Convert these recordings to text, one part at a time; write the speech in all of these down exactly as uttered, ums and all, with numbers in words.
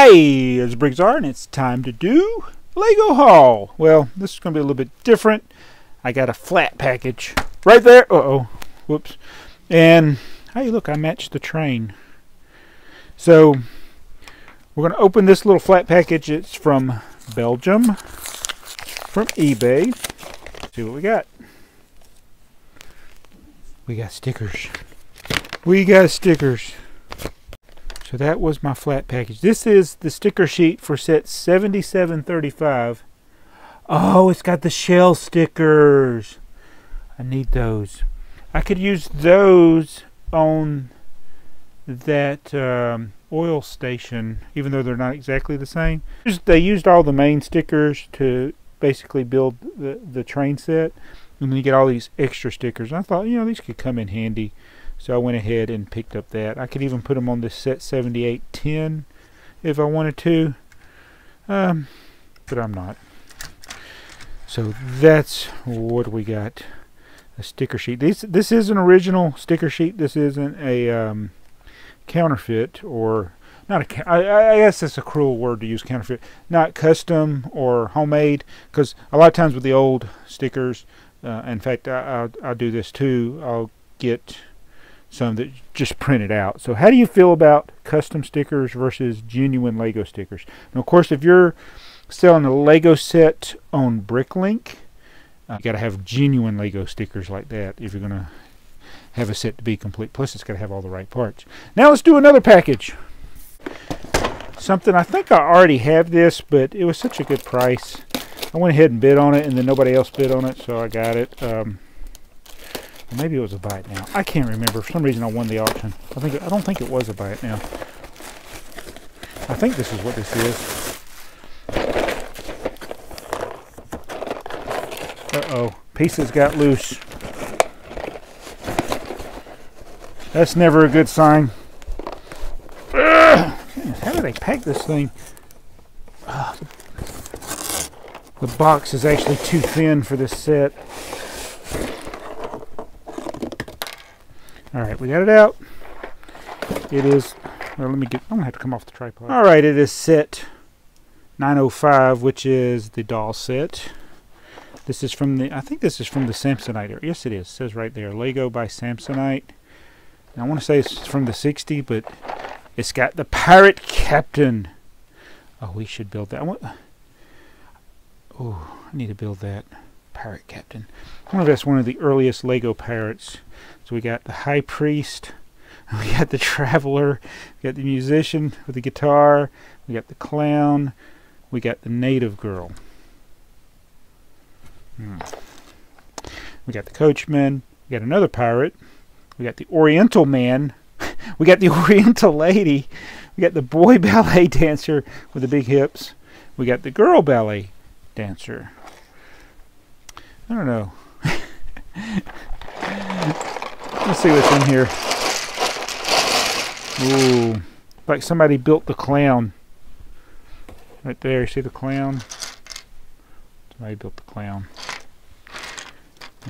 Hey, it's BrickTsar, and it's time to do LEGO haul. Well, this is going to be a little bit different. I got a flat package right there. Uh-oh. Whoops. And, hey, look, I matched the train. So, we're going to open this little flat package. It's from Belgium, from eBay. Let's see what we got. We got stickers. We got stickers. So that was my flat package. This is the sticker sheet for set seventy-seven thirty-five. Oh, it's got the shell stickers. I need those. I could use those on that um, oil station, even though they're not exactly the same. They used all the main stickers to basically build the, the train set. And then you get all these extra stickers. And I thought, you know, these could come in handy. So I went ahead and picked up that. I could even put them on this set seventy-eight ten if I wanted to. Um, but I'm not. So that's what we got. A sticker sheet. This, this is an original sticker sheet. This isn't a um, counterfeit or... not a, I, I guess that's a cruel word to use, counterfeit. Not custom or homemade. Because a lot of times with the old stickers... Uh, in fact, I, I, I do this too. I'll get... some that just print it out. So how do you feel about custom stickers versus genuine LEGO stickers? Now, of course, if you're selling a LEGO set on BrickLink, uh, you got to have genuine LEGO stickers like that if you're going to have a set to be complete. Plus, it's got to have all the right parts. Now let's do another package. Something, I think I already have this, but it was such a good price. I went ahead and bid on it, and then nobody else bid on it, so I got it. Um, Maybe it was a buy it now. I can't remember. For some reason, I won the auction. I think it, I don't think it was a buy it now. I think this is what this is. Uh-oh. Pieces got loose. That's never a good sign. Ugh. Goodness, how do they pack this thing? Ugh. The box is actually too thin for this set. All right, we got it out. It is, well, let me get, I'm going to have to come off the tripod. All right, it is set nine oh five, which is the doll set. This is from the, I think this is from the Samsonite area. Yes, it is. It says right there, LEGO by Samsonite. And I want to say it's from the sixties, but it's got the Pirate Captain. Oh, we should build that one. Oh, I need to build that. Pirate Captain. I wonder if that's one of the earliest LEGO pirates. So we got the High Priest, we got the Traveler, we got the Musician with the guitar, we got the Clown, we got the Native Girl. Hmm. We got the Coachman, we got another pirate, we got the Oriental Man, we got the Oriental Lady, we got the Boy Ballet Dancer with the big hips, we got the Girl Ballet Dancer. I don't know. Let's see what's in here. Ooh, like somebody built the Clown. Right there, you see the Clown? Somebody built the Clown.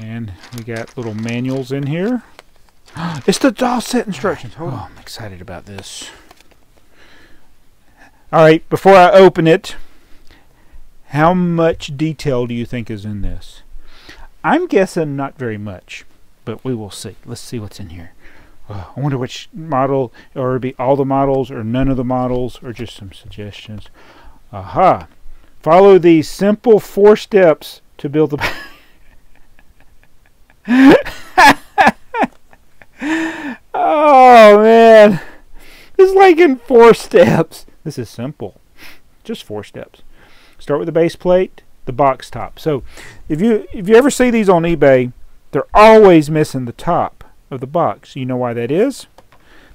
And we got little manuals in here. It's the doll set instructions. Hold on. Oh, I'm excited about this. All right, before I open it, how much detail do you think is in this? I'm guessing not very much. But we will see. Let's see what's in here. Oh, I wonder which model, or it'll be all the models, or none of the models, or just some suggestions. Aha! Follow these simple four steps to build the... Oh, man. It's like in four steps. This is simple. Just four steps. Start with the base plate, the box top. So, if you if you ever see these on eBay... they're always missing the top of the box. You know why that is?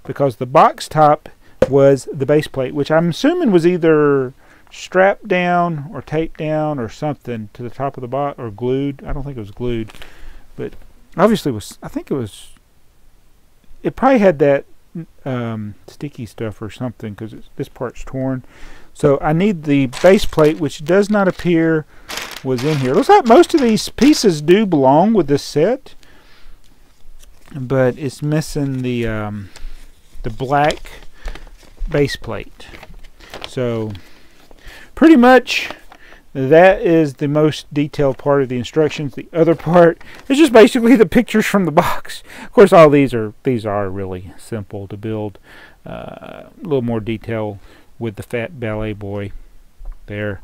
Because the box top was the base plate, which I'm assuming was either strapped down or taped down or something to the top of the box, or glued. I don't think it was glued, but obviously it was. I think it was. It probably had that um, sticky stuff or something, because this part's torn. So I need the base plate, which does not appear. Was in here. It looks like most of these pieces do belong with this set, but it's missing the um, the black base plate. So pretty much that is the most detailed part of the instructions. The other part is just basically the pictures from the box. Of course, all these are these are really simple to build. Uh, a little more detail with the fat ballet boy there,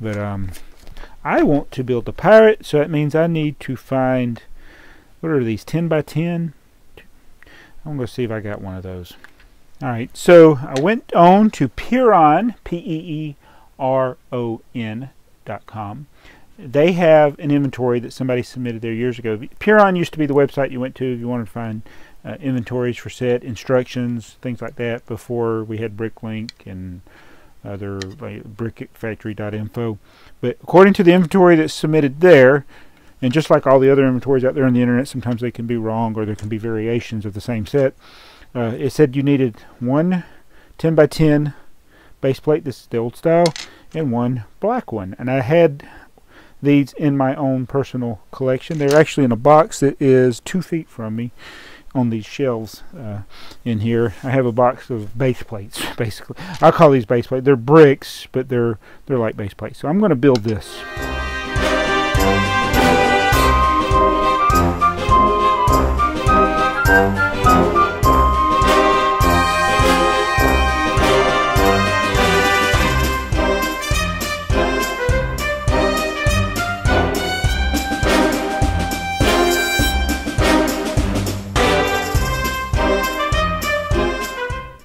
but um, I want to build the pirate, so that means I need to find, what are these, ten by ten? I'm going to see if I got one of those. All right, so I went on to Peeron, P E E R O N dot com. They have an inventory that somebody submitted there years ago. Peeron used to be the website you went to if you wanted to find uh, inventories for set, instructions, things like that, before we had BrickLink and other, like Brick Factory dot info. But according to the inventory that's submitted there, and just like all the other inventories out there on the internet, sometimes they can be wrong or there can be variations of the same set. Uh, it said you needed one ten by ten base plate, this is the old style, and one black one. And I had these in my own personal collection. They're actually in a box that is two feet from me on these shelves uh, in here. I have a box of base plates, basically. I call these base plates. They're bricks, but they're, they're like base plates. So I'm going to build this.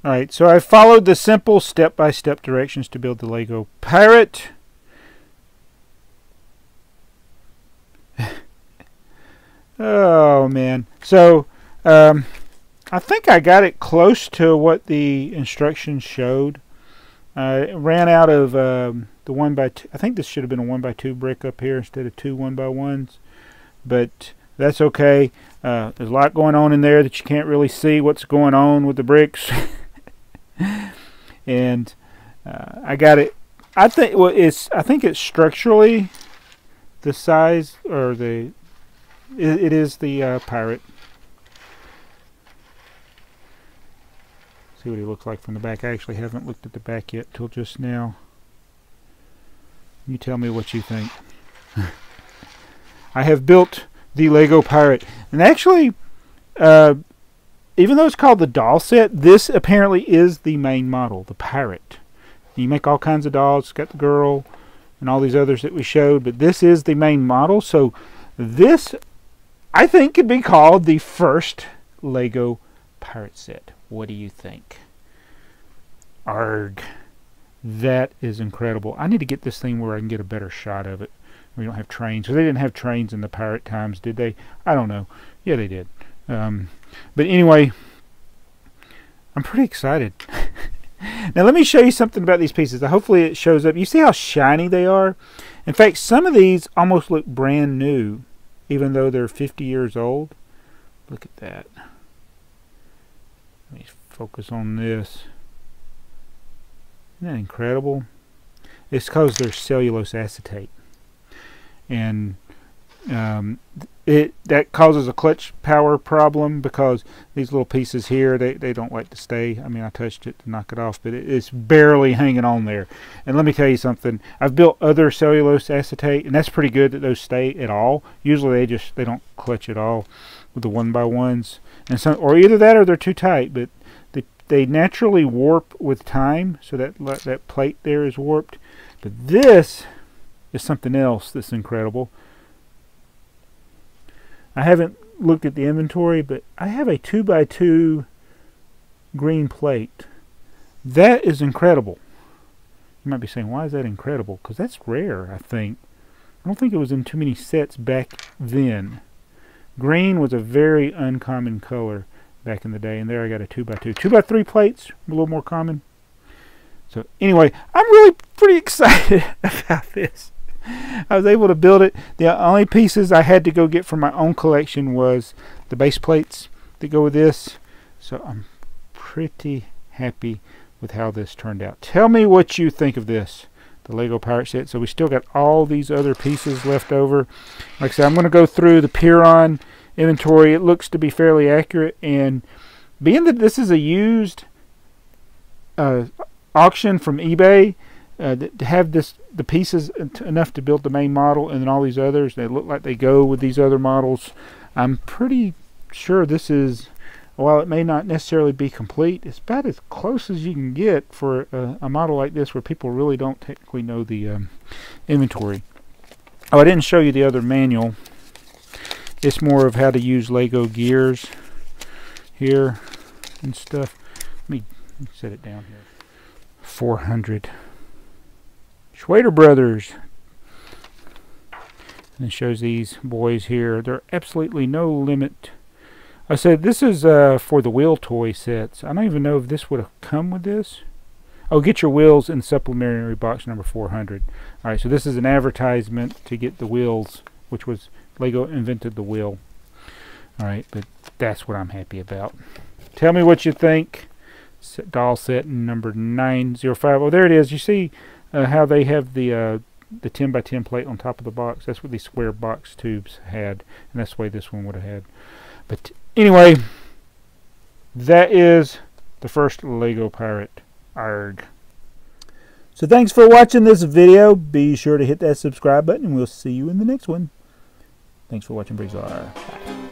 Alright, so I followed the simple step-by-step directions to build the LEGO pirate. Oh, man. So, um, I think I got it close to what the instructions showed. I uh, ran out of um, the one by two. I think this should have been a one by two brick up here instead of two one by ones. But that's okay. Uh, there's a lot going on in there that you can't really see what's going on with the bricks. And uh, I got it. I think well, it's. I think it's structurally the size, or the. It, it is the uh, pirate. See what he looks like from the back. I actually haven't looked at the back yet till just now. You tell me what you think. I have built the LEGO pirate, and actually, uh, even though it's called the doll set, this apparently is the main model, the pirate. You make all kinds of dolls. It's got the girl and all these others that we showed, but this is the main model. So this, I think, could be called the first LEGO pirate set. What do you think? Arg. That is incredible. I need to get this thing where I can get a better shot of it. We don't have trains. So they didn't have trains in the pirate times, did they? I don't know. Yeah, they did. Um, but anyway, I'm pretty excited. Now let me show you something about these pieces. Hopefully it shows up. You see how shiny they are? In fact, some of these almost look brand new, even though they're fifty years old. Look at that. Let me focus on this. Isn't that incredible? It's because they're cellulose acetate. And um, it that causes a clutch power problem, because these little pieces here, they, they don't like to stay. I mean, I touched it to knock it off, but it, it's barely hanging on there. And let me tell you something. I've built other cellulose acetate, and that's pretty good that those stay at all. Usually they just they don't clutch at all with the one by ones, and some, or either that or they're too tight. But they, they naturally warp with time, so that that plate there is warped. But this is something else that's incredible. I haven't looked at the inventory, but I have a two by two green plate. That is incredible. You might be saying, why is that incredible? Because that's rare, I think. I don't think it was in too many sets back then. Green was a very uncommon color back in the day, and there I got a two by two. Two by three plates, a little more common. So anyway, I'm really pretty excited about this. I was able to build it. The only pieces I had to go get from my own collection was the base plates that go with this. So I'm pretty happy with how this turned out. Tell me what you think of this, the LEGO pirate set. So we still got all these other pieces left over. Like I said, I'm going to go through the Peeron inventory. It looks to be fairly accurate. And being that this is a used uh, auction from eBay uh, to have this the pieces enough to build the main model, and then all these others, they look like they go with these other models. I'm pretty sure this is, while it may not necessarily be complete, it's about as close as you can get for a, a model like this where people really don't technically know the um, inventory. Oh, I didn't show you the other manual. It's more of how to use LEGO gears here and stuff. Let me set it down here. four hundred. Schwader Brothers. And it shows these boys here. There are absolutely no limit. I said this is uh, for the wheel toy sets. I don't even know if this would have come with this. Oh, get your wheels in supplementary box number four hundred. All right, so this is an advertisement to get the wheels, which was LEGO invented the wheel. All right, but that's what I'm happy about. Tell me what you think. Set, doll set number nine oh five. Oh, there it is. You see uh, how they have the uh, the ten by ten plate on top of the box. That's what these square box tubes had, and that's the way this one would have had. But anyway, that is the first LEGO pirate. Arg. So thanks for watching this video. Be sure to hit that subscribe button, and we'll see you in the next one. Thanks for watching BrickTsar.